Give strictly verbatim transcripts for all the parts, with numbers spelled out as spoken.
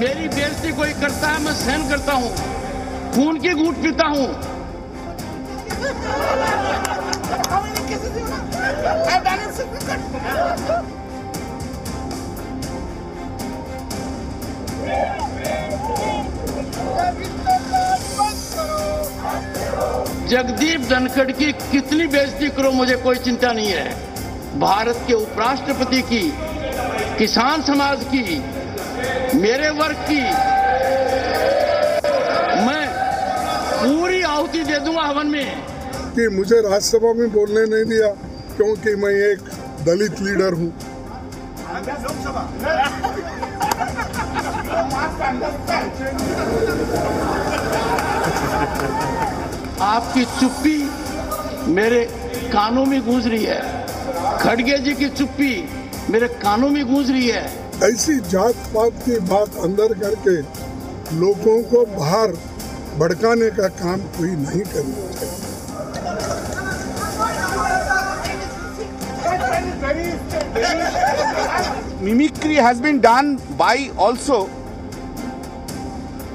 मेरी बेइज्जती कोई करता है मैं सहन करता हूँ, खून के घूंट पीता हूँ। जगदीप धनखड़ की कितनी बेइज्जती करो मुझे कोई चिंता नहीं है, भारत के उपराष्ट्रपति की, किसान समाज की, मेरे वर्ग की मैं पूरी आहुति दे दूंगा हवन में। कि मुझे राज्यसभा में बोलने नहीं दिया क्योंकि मैं एक दलित लीडर हूँ। आपकी चुप्पी मेरे कानों में गूंज रही है, खड़गे जी की चुप्पी मेरे कानों में गूंज रही है। ऐसी जात पात की बात अंदर करके लोगों को बाहर भड़काने का काम कोई नहीं करना चाहिए। Mimicry has been done by also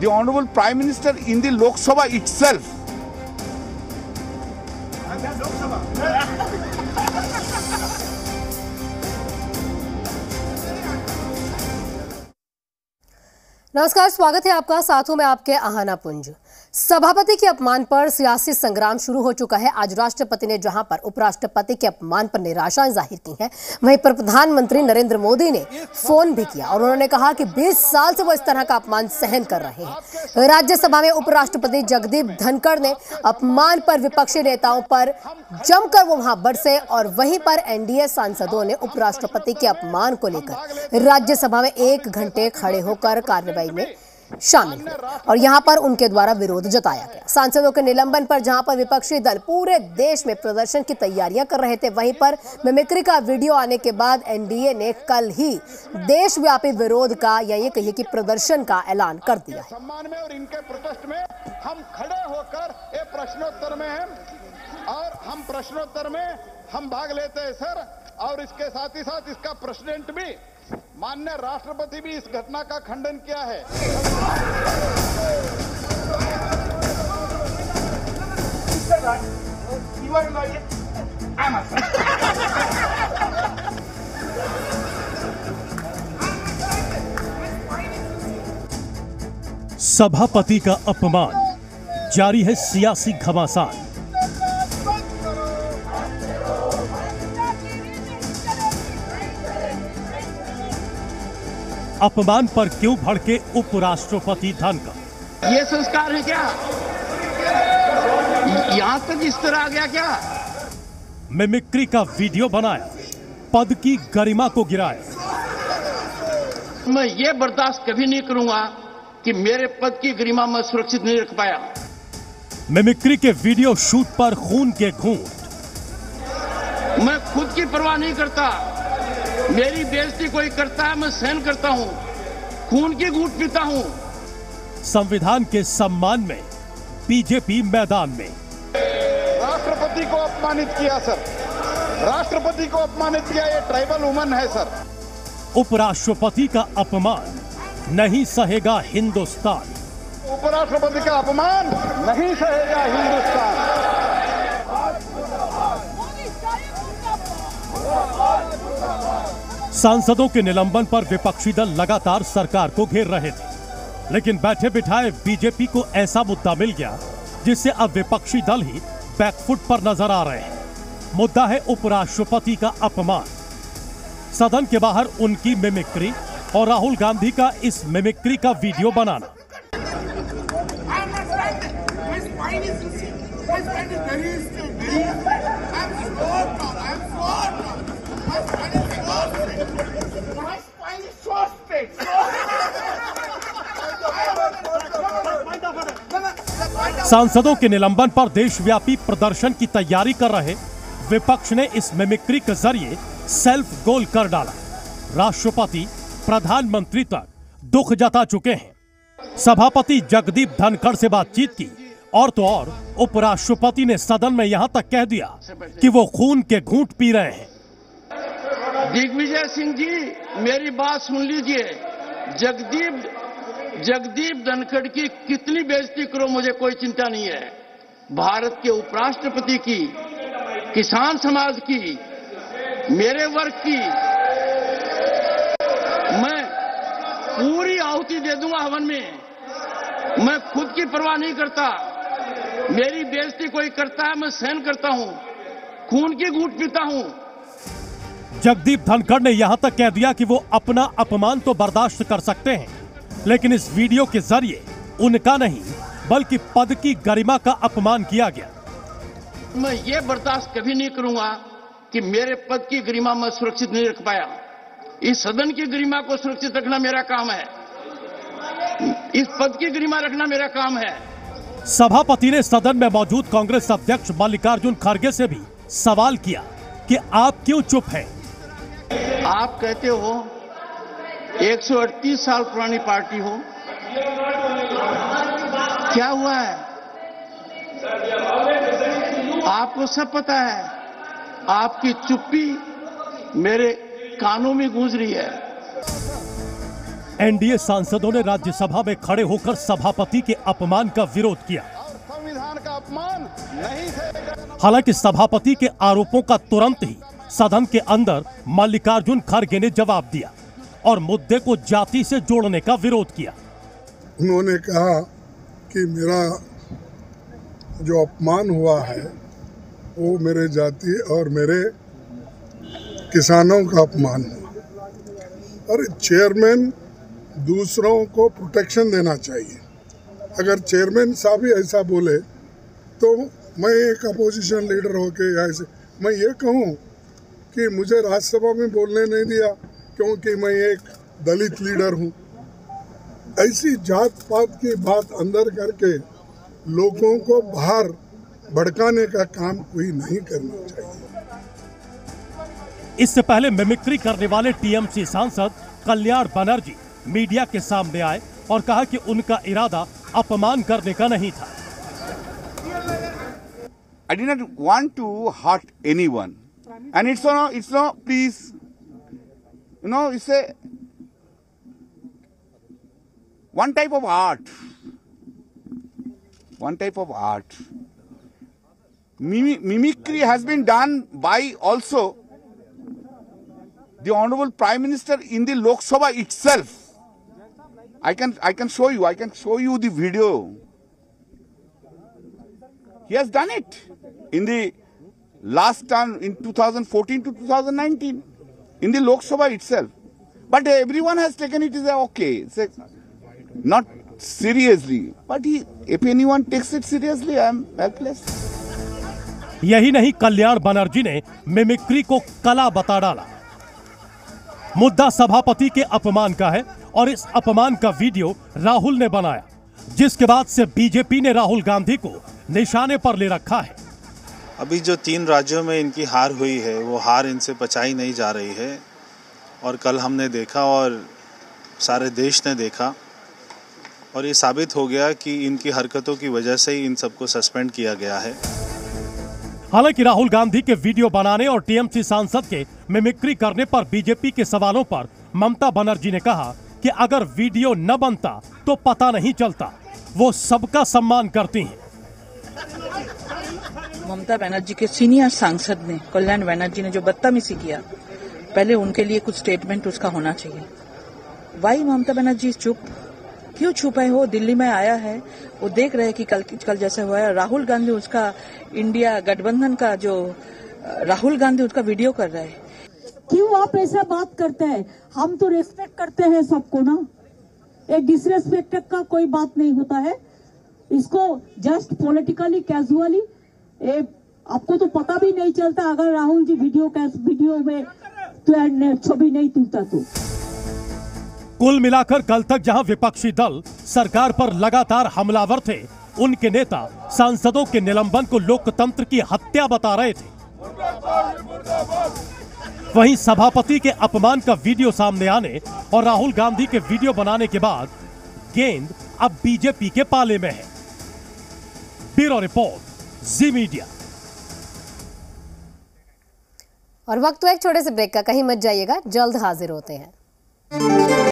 the Honorable Prime Minister in the Lok Sabha itself. नमस्कार, स्वागत है आपका। साथों में आपके आहाना पुंज। सभापति के अपमान पर सियासी संग्राम शुरू हो चुका है। आज राष्ट्रपति ने जहां पर उपराष्ट्रपति के अपमान पर निराशाएं जाहिर की हैं, वहीं पर प्रधानमंत्री नरेंद्र मोदी ने फोन भी किया और उन्होंने कहा कि बीस साल से वो इस तरह का अपमान सहन कर रहे हैं। राज्यसभा में उपराष्ट्रपति जगदीप धनखड़ ने अपमान पर विपक्षी नेताओं पर जमकर वो वहां बरसे और वहीं पर एनडीए सांसदों ने उपराष्ट्रपति के अपमान को लेकर राज्यसभा में एक घंटे खड़े होकर कार्रवाई में शामिल हुए और यहाँ पर उनके द्वारा विरोध जताया गया। सांसदों के निलंबन पर जहाँ पर विपक्षी दल पूरे देश में प्रदर्शन की तैयारियां कर रहे थे, वहीं पर मिमिक्री का वीडियो आने के बाद एनडीए ने कल ही देशव्यापी विरोध का या ये कहिए कि प्रदर्शन का ऐलान कर दिया है। सम्मान में और इनके प्रोटेस्ट में हम खड़े होकर ये प्रश्नोत्तर में हैं और हम प्रश्नोत्तर में हम भाग लेते हैं सर, और इसके साथ ही साथ इसका प्रेसिडेंट भी, माननीय राष्ट्रपति भी इस घटना का खंडन किया है। सभापति का अपमान, जारी है सियासी घमासान। अपमान पर क्यों भड़के उपराष्ट्रपति धनखड़? ये संस्कार है क्या? यहाँ तक इस तरह आ गया क्या? मिमिक्री का वीडियो बनाया, पद की गरिमा को गिराया। मैं ये बर्दाश्त कभी नहीं करूँगा कि मेरे पद की गरिमा मैं सुरक्षित नहीं रख पाया। मिमिक्री के वीडियो शूट पर खून के घूंट। मैं खुद की परवाह नहीं करता, मेरी बेइज्जती कोई करता है मैं सहन करता हूँ, खून के घूंट पीता हूँ। संविधान के सम्मान में बीजेपी मैदान में। राष्ट्रपति को अपमानित किया सर, राष्ट्रपति को अपमानित किया, ये ट्राइबल वुमन है सर। उपराष्ट्रपति का अपमान नहीं सहेगा हिंदुस्तान। उपराष्ट्रपति का अपमान नहीं सहेगा हिंदुस्तान। सांसदों के निलंबन पर विपक्षी दल लगातार सरकार को घेर रहे थे, लेकिन बैठे बिठाए बीजेपी को ऐसा मुद्दा मिल गया जिससे अब विपक्षी दल ही बैकफुट पर नजर आ रहे हैं। मुद्दा है उपराष्ट्रपति का अपमान। सदन के बाहर उनकी मिमिक्री और राहुल गांधी का इस मिमिक्री का वीडियो बनाना। सांसदों के निलंबन पर देशव्यापी प्रदर्शन की तैयारी कर रहे विपक्ष ने इस मिमिक्री के जरिए सेल्फ गोल कर डाला। राष्ट्रपति प्रधानमंत्री तक दुख जता चुके हैं। सभापति जगदीप धनखड़ से बातचीत की और तो और उपराष्ट्रपति ने सदन में यहां तक कह दिया कि वो खून के घूंट पी रहे हैं। दिग्विजय सिंह जी मेरी बात सुन लीजिए, जगदीप जगदीप धनखड़ की कितनी बेइज्जती करो मुझे कोई चिंता नहीं है, भारत के उपराष्ट्रपति की, किसान समाज की, मेरे वर्ग की मैं पूरी आहुति दे दूंगा हवन में। मैं खुद की परवाह नहीं करता, मेरी बेइज्जती कोई करता है मैं सहन करता हूं, खून की घूंट पीता हूं। जगदीप धनखड़ ने यहां तक कह दिया कि वो अपना अपमान तो बर्दाश्त कर सकते हैं, लेकिन इस वीडियो के जरिए उनका नहीं बल्कि पद की गरिमा का अपमान किया गया। मैं ये बर्दाश्त कभी नहीं करूंगा कि मेरे पद की गरिमा मैं सुरक्षित नहीं रख पाया। इस सदन की गरिमा को सुरक्षित रखना मेरा काम है, इस पद की गरिमा रखना मेरा काम है। सभापति ने सदन में मौजूद कांग्रेस अध्यक्ष मल्लिकार्जुन खड़गे से भी सवाल किया कि आप क्यों चुप हैं? आप कहते हो एक सौ अड़तीस साल पुरानी पार्टी हो, क्या हुआ है आपको सब पता है। आपकी चुप्पी मेरे कानों में गूंज रही है। एनडीए सांसदों ने राज्यसभा में खड़े होकर सभापति के अपमान का विरोध किया। संविधान का अपमान नहीं। हालांकि सभापति के आरोपों का तुरंत ही सदन के अंदर मल्लिकार्जुन खड़गे ने जवाब दिया और मुद्दे को जाति से जोड़ने का विरोध किया। उन्होंने कहा कि मेरा जो अपमान हुआ है वो मेरे जाति और मेरे किसानों का अपमान हुआ। और चेयरमैन दूसरों को प्रोटेक्शन देना चाहिए, अगर चेयरमैन साहब ही ऐसा बोले तो मैं एक अपोजिशन लीडर होके ऐसे मैं ये कहूँ कि मुझे राज्यसभा में बोलने नहीं दिया क्योंकि मैं एक दलित लीडर हूँ। ऐसी जात पात की बात अंदर करके लोगों को बाहर भड़काने का काम कोई नहीं करना चाहिए। इससे पहले मिमिक्री करने वाले टीएमसी सांसद कल्याण बनर्जी मीडिया के सामने आए और कहा कि उनका इरादा अपमान करने का नहीं था। I did not want to hurt anyone, and it's no, it's no, please, you know, it's a one type of art, one type of art. Mim- mimicry has been done by also the Honorable Prime Minister in the Lok Sabha itself. I can I can show you I can show you the video. He has done it in the last time in twenty fourteen to twenty nineteen in the Lok Sabha itself. But everyone has taken it as okay, it's a, not seriously. But he, if anyone takes it seriously, I am helpless. यही नहीं, कल्याण बनर्जी ने mimicry को कला बता डाला। मुद्दा सभापति के अपमान का है और इस अपमान का वीडियो राहुल ने बनाया, जिसके बाद से बीजेपी ने राहुल गांधी को निशाने पर ले रखा है। अभी जो तीन राज्यों में इनकी हार हुई है वो हार इनसे पचाई नहीं जा रही है, और कल हमने देखा और सारे देश ने देखा और ये साबित हो गया कि इनकी हरकतों की वजह से ही इन सबको सस्पेंड किया गया है। हालांकि राहुल गांधी के वीडियो बनाने और टीएमसी सांसद के मिमिक्री करने पर बीजेपी के सवालों पर ममता बनर्जी ने कहा कि अगर वीडियो न बनता तो पता नहीं चलता। वो सबका सम्मान करती हैं। ममता बनर्जी के सीनियर सांसद ने, कल्याण बनर्जी ने जो बदतमीजी किया, पहले उनके लिए कुछ स्टेटमेंट उसका होना चाहिए। वाई ममता बनर्जी चुप क्यों छुपे हो? दिल्ली में आया है, वो देख रहे हैं कि कल कल जैसे हुआ है। राहुल गांधी उसका इंडिया गठबंधन का जो राहुल गांधी उसका वीडियो कर रहे हैं। क्यों आप ऐसा बात करते हैं? हम तो रेस्पेक्ट करते हैं सबको ना, एक डिसरेस्पेक्ट का कोई बात नहीं होता है। इसको जस्ट पॉलिटिकली कैजुअली आपको तो पता भी नहीं चलता, अगर राहुल जी वीडियो वीडियो में तो छवि नहीं तुलता तो। कुल मिलाकर कल तक जहां विपक्षी दल सरकार पर लगातार हमलावर थे, उनके नेता सांसदों के निलंबन को लोकतंत्र की हत्या बता रहे थे। वहीं सभापति के अपमान का वीडियो सामने आने और राहुल गांधी के वीडियो बनाने के बाद गेंद अब बीजेपी के पाले में है। ब्यूरो रिपोर्ट, जी मीडिया। और वक्त हुआ एक छोटे से ब्रेक का, कहीं मत जाइएगा, जल्द हाजिर होते हैं।